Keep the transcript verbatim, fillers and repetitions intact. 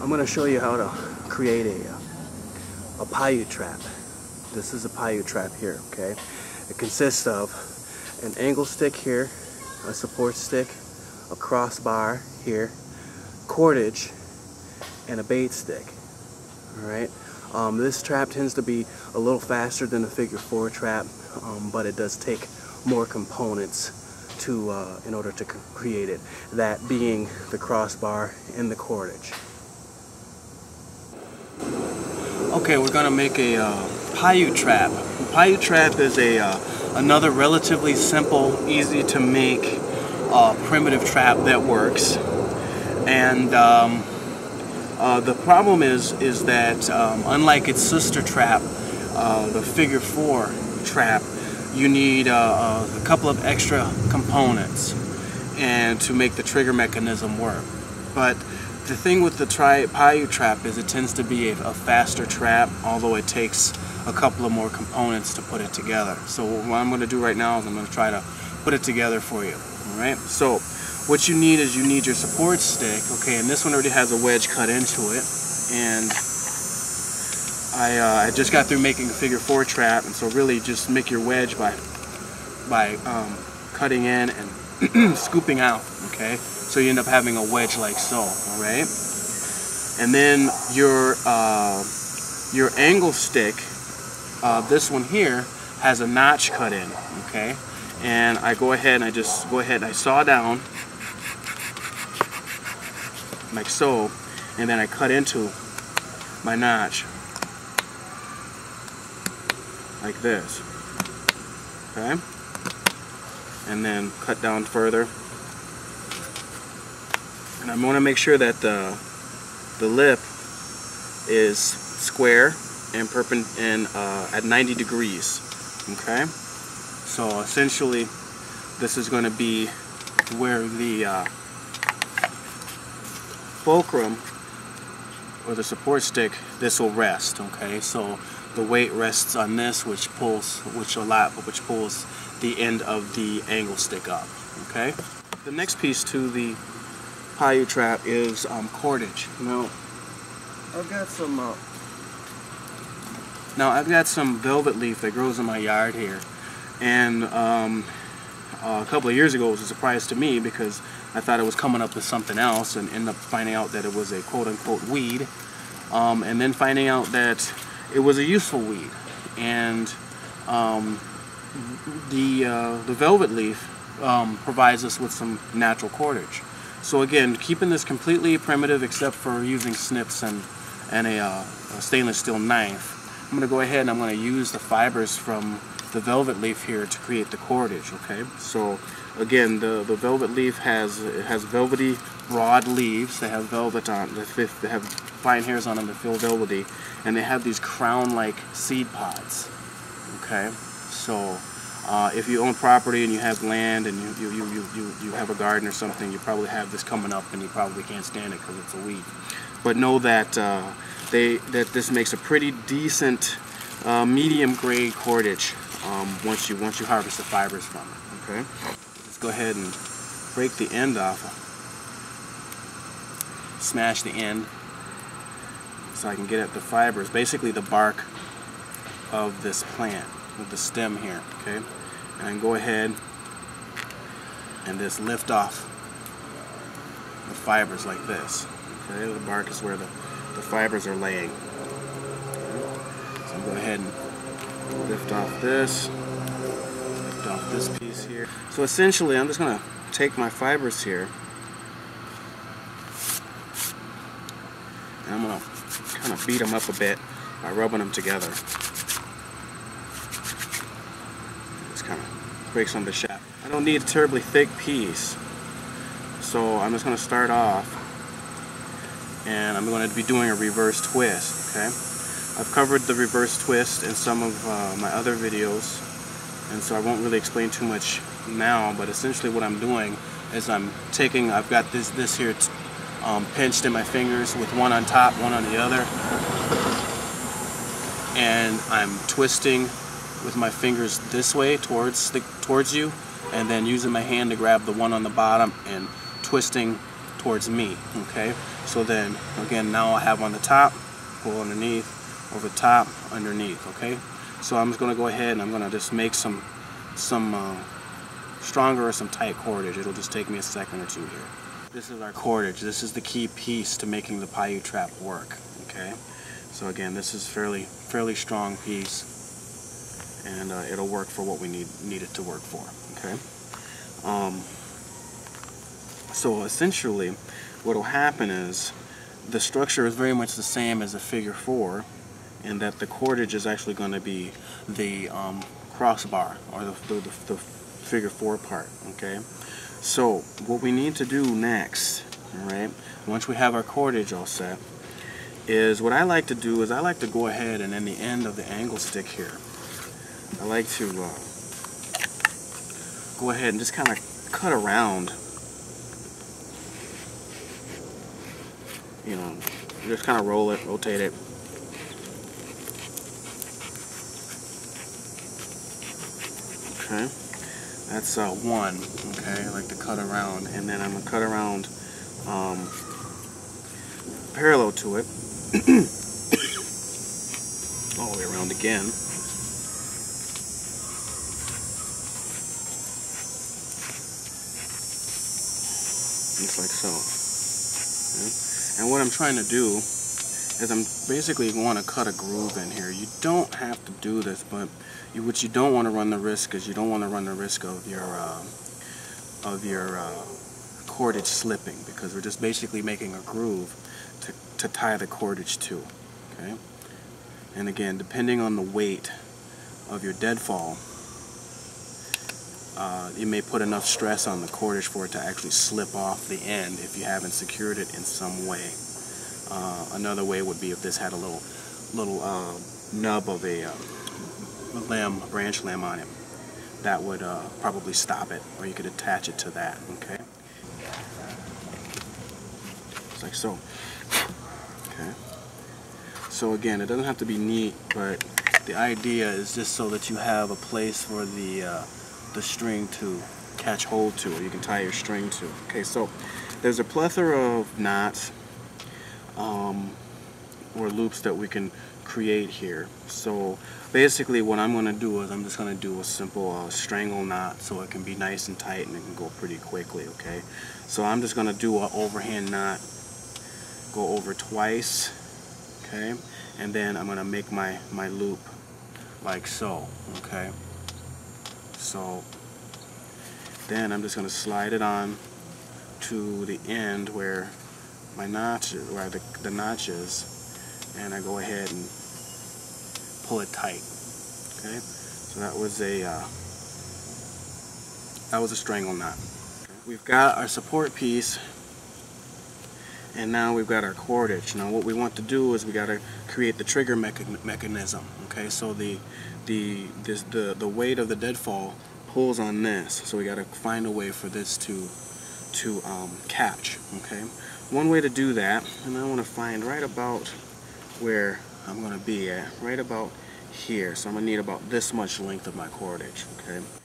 I'm going to show you how to create a, a Paiute trap. This is a Paiute trap here, okay? It consists of an angle stick here, a support stick, a crossbar here, cordage, and a bait stick. Alright, um, this trap tends to be a little faster than the figure four trap, um, but it does take more components to uh, in order to create it, that being the crossbar and the cordage. Okay, we're going to make a uh, Paiute trap. The Paiute trap is a uh, another relatively simple, easy to make uh, primitive trap that works. And um, uh, the problem is is that um, unlike its sister trap, uh, the figure four trap, you need uh, a couple of extra components and to make the trigger mechanism work. But the thing with the tri Paiute trap is it tends to be a, a faster trap, although it takes a couple of more components to put it together. So what I'm going to do right now is I'm going to try to put it together for you. All right. So what you need is you need your support stick. Okay, and this one already has a wedge cut into it, and I, uh, I just got through making a figure four trap, and so really just make your wedge by by um, cutting in and scooping out. Okay. So you end up having a wedge like so, all right? And then your uh, your angle stick, uh, this one here, has a notch cut in, okay? And I go ahead and I just go ahead and I saw down, like so, and then I cut into my notch, like this, okay? And then cut down further. And I'm going to make sure that the the lip is square and perpendicular and uh, at ninety degrees. Okay, so essentially this is going to be where the uh, fulcrum or the support stick, this will rest. Okay, so the weight rests on this, which pulls which a lot, which pulls the end of the angle stick up. Okay, the next piece to the Paiute trap is um, cordage. Now, I've got some. Uh, now I've got some velvet leaf that grows in my yard here, and um, uh, a couple of years ago it was a surprise to me because I thought it was coming up with something else, and ended up finding out that it was a quote-unquote weed, um, and then finding out that it was a useful weed, and um, the uh, the velvet leaf um, provides us with some natural cordage. So again, keeping this completely primitive except for using snips and, and a, uh, a stainless steel knife, I'm going to go ahead and I'm going to use the fibers from the velvet leaf here to create the cordage, okay? So again, the, the velvet leaf has it has velvety broad leaves that have velvet on them, they have fine hairs on them that feel velvety, and they have these crown-like seed pods, okay? So Uh, if you own property and you have land and you, you, you, you, you have a garden or something, you probably have this coming up and you probably can't stand it because it's a weed. But know that uh, they that this makes a pretty decent uh, medium grade cordage um, once you once you harvest the fibers from it. Okay, let's go ahead and break the end off, smash the end, so I can get at the fibers. Basically, the bark of this plant. With the stem here, okay, and go ahead and just lift off the fibers like this. Okay, the bark is where the, the fibers are laying. Okay. So I'm going to go ahead and lift off this, lift off this piece here. So essentially, I'm just going to take my fibers here, and I'm going to kind of beat them up a bit by rubbing them together. Break some of the shaft. I don't need a terribly thick piece, so I'm just going to start off, and I'm going to be doing a reverse twist. Okay, I've covered the reverse twist in some of uh, my other videos, and so I won't really explain too much now. But essentially, what I'm doing is I'm taking. I've got this this here um, pinched in my fingers with one on top, one on the other, and I'm twisting with my fingers this way towards the towards you, and then using my hand to grab the one on the bottom and twisting towards me. Okay, so then again, now I have on the top, pull underneath, over top, underneath. Okay, so I'm just gonna go ahead and I'm gonna just make some some uh, stronger or some tight cordage. It'll just take me a second or two here. This is our cordage. This is the key piece to making the Paiute trap work. Okay, so again, this is fairly fairly strong piece, and uh, it'll work for what we need need it to work for. Okay. Um, so essentially what will happen is the structure is very much the same as a figure four, in that the cordage is actually going to be the um, crossbar or the, the, the figure four part. Okay, so what we need to do next, alright, once we have our cordage all set, is what I like to do is I like to go ahead and in the end of the angle stick here, I like to uh, go ahead and just kind of cut around, you know, just kind of roll it, rotate it. Okay, that's uh, one. Okay, I like to cut around, and then I'm going to cut around um, parallel to it, all the way around again. Just like so. Okay. And what I'm trying to do is I'm basically going to cut a groove in here. You don't have to do this, but you, what you don't want to run the risk is you don't want to run the risk of your uh, of your uh, cordage slipping, because we're just basically making a groove to, to tie the cordage to. Okay. And again, depending on the weight of your deadfall, Uh, you may put enough stress on the cordage for it to actually slip off the end if you haven't secured it in some way. Uh, another way would be if this had a little little uh, nub of a uh, limb, a branch limb on it. That would uh, probably stop it, or you could attach it to that. Okay, just like so. Okay. So again, it doesn't have to be neat, but the idea is just so that you have a place for the uh, the string to catch hold to, or you can tie your string to. Okay, so there's a plethora of knots um, or loops that we can create here. So basically what I'm going to do is I'm just going to do a simple uh, strangle knot, so it can be nice and tight and it can go pretty quickly. Okay, so I'm just going to do an overhand knot, go over twice, okay, and then I'm going to make my my loop like so. Okay, so then I'm just going to slide it on to the end where my notch, where the, the notch is, and I go ahead and pull it tight. Okay, so that was a uh, that was a strangle knot. Okay. We've got our support piece, and now we've got our cordage. Now what we want to do is we got to create the trigger mecha mechanism. Okay, so the the this the the weight of the deadfall pulls on this, so we got to find a way for this to to um, catch. Okay, one way to do that, and I want to find right about where I'm going to be at, right about here. So I'm gonna need about this much length of my cordage. Okay,